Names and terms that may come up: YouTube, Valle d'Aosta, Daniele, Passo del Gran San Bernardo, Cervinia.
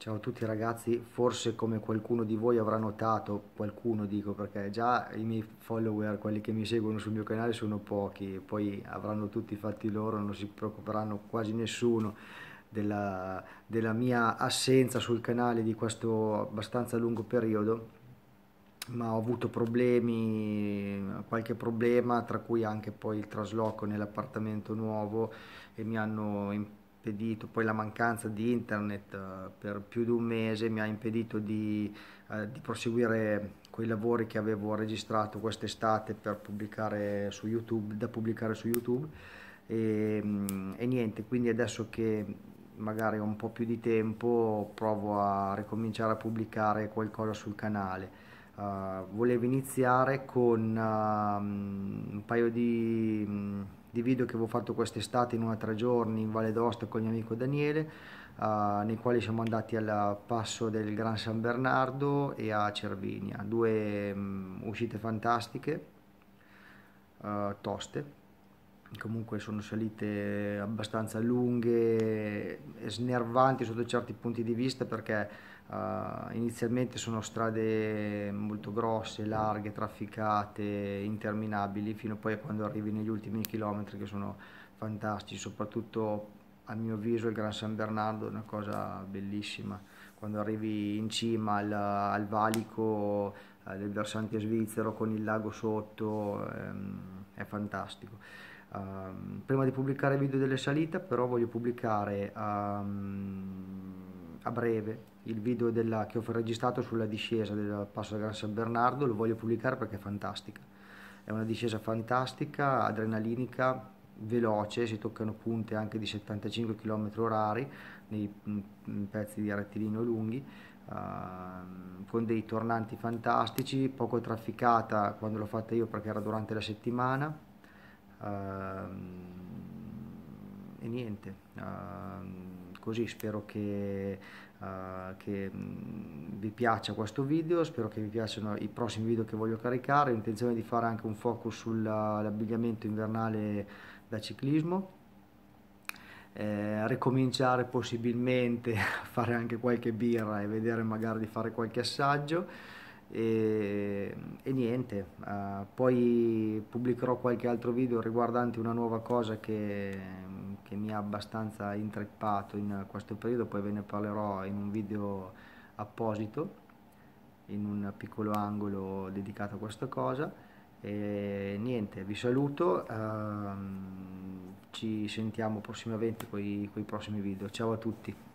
Ciao a tutti ragazzi, forse come qualcuno di voi avrà notato, qualcuno dico perché già i miei follower, quelli che mi seguono sul mio canale sono pochi, poi avranno tutti i fatti loro, non si preoccuperanno quasi nessuno della mia assenza sul canale di questo abbastanza lungo periodo, ma ho avuto problemi, qualche problema, tra cui anche poi il trasloco nell'appartamento nuovo, e mi hanno poi la mancanza di internet per più di un mese mi ha impedito di proseguire quei lavori che avevo registrato quest'estate per pubblicare su YouTube, e niente, quindi adesso che magari ho un po' più di tempo provo a ricominciare a pubblicare qualcosa sul canale. Volevo iniziare con un paio di video che avevo fatto quest'estate in 1 o 3 giorni in Valle d'Aosta con il mio amico Daniele, nei quali siamo andati al Passo del Gran San Bernardo e a Cervinia, due uscite fantastiche, toste, comunque sono salite abbastanza lunghe e snervanti sotto certi punti di vista, perché inizialmente sono strade molto grosse, larghe, trafficate, interminabili, fino poi a quando arrivi negli ultimi chilometri che sono fantastici. Soprattutto a mio avviso il Gran San Bernardo è una cosa bellissima, quando arrivi in cima al valico del versante svizzero con il lago sotto, è fantastico. Prima di pubblicare il video delle salite però voglio pubblicare a breve il video che ho registrato sulla discesa del Passo del Gran San Bernardo. Lo voglio pubblicare perché è fantastica, è una discesa fantastica, adrenalinica, veloce, si toccano punte anche di 75 km/h nei pezzi di rettilineo lunghi, con dei tornanti fantastici, poco trafficata quando l'ho fatta io perché era durante la settimana, e niente, così spero che vi piaccia questo video, spero che vi piacciono i prossimi video che voglio caricare. Ho intenzione di fare anche un focus sull'abbigliamento invernale da ciclismo, ricominciare possibilmente a fare anche qualche birra e vedere magari di fare qualche assaggio, e niente, poi pubblicherò qualche altro video riguardante una nuova cosa che mi ha abbastanza intreppato in questo periodo, poi ve ne parlerò in un video apposito, in un piccolo angolo dedicato a questa cosa. E niente, vi saluto, ci sentiamo prossimamente con i prossimi video. Ciao a tutti.